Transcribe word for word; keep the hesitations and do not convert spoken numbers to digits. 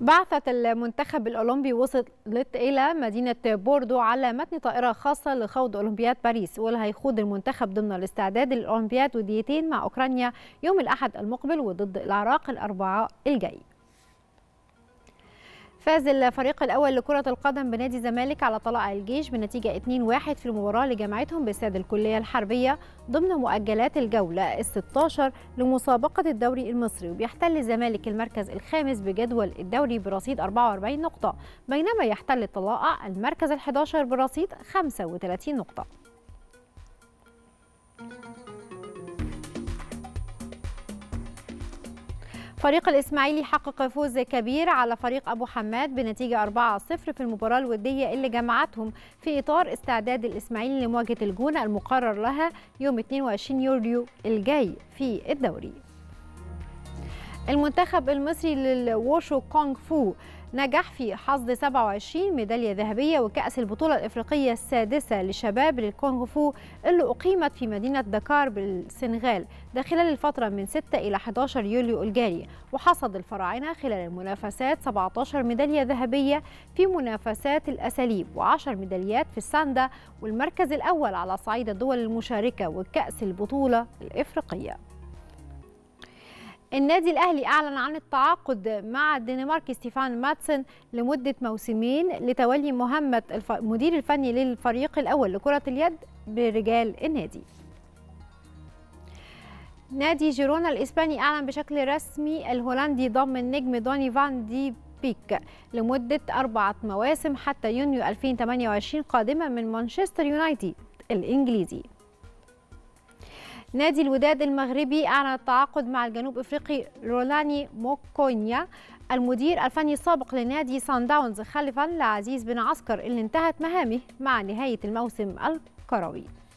بعثة المنتخب الأولمبي وصلت إلى مدينة بوردو على متن طائرة خاصة لخوض أولمبياد باريس، واللي هيخوض المنتخب ضمن الاستعداد للأولمبياد وديتين مع أوكرانيا يوم الأحد المقبل وضد العراق الأربعاء الجاي. فاز الفريق الأول لكرة القدم بنادي الزمالك على طلائع الجيش بنتيجة اثنين واحد في المباراة اللي جمعتهم باستاد الكلية الحربية ضمن مؤجلات الجولة الستة عشر لمسابقة الدوري المصري، وبيحتل الزمالك المركز الخامس بجدول الدوري برصيد أربعة وأربعين نقطة، بينما يحتل الطلائع المركز الحادي عشر برصيد خمسة وثلاثين نقطة. فريق الإسماعيلي حقق فوز كبير على فريق أبو حماد بنتيجة أربعة صفر في المباراة الودية اللي جمعتهم في إطار استعداد الإسماعيلي لمواجهة الجونة المقرر لها يوم اثنين وعشرين يوليو الجاي في الدوري. المنتخب المصري للووشو كونغ فو نجح في حصد سبعة وعشرين ميدالية ذهبية وكأس البطولة الإفريقية السادسة لشباب للكونغ فو اللي أقيمت في مدينة دكار بالسنغال ده خلال الفترة من ستة إلى أحد عشر يوليو الجاري، وحصد الفراعنة خلال المنافسات سبعة عشر ميدالية ذهبية في منافسات الأساليب وعشر ميداليات في الساندة والمركز الأول على صعيد الدول المشاركة وكأس البطولة الإفريقية. النادي الأهلي أعلن عن التعاقد مع الدنماركي ستيفان ماتسن لمدة موسمين لتولي مهمة المدير الفني للفريق الأول لكرة اليد برجال النادي. نادي جيرونا الإسباني أعلن بشكل رسمي الهولندي ضم النجم دوني فان دي بيك لمدة أربعة مواسم حتى يونيو ألفين وثمانية وعشرين قادمة من مانشستر يونايتد الإنجليزي. نادي الوداد المغربي أعلن التعاقد مع الجنوب أفريقي رولاني موكوينيا المدير الفني السابق لنادي سانداونز خلفا لعزيز بن عسكر اللي انتهت مهامه مع نهاية الموسم الكروي.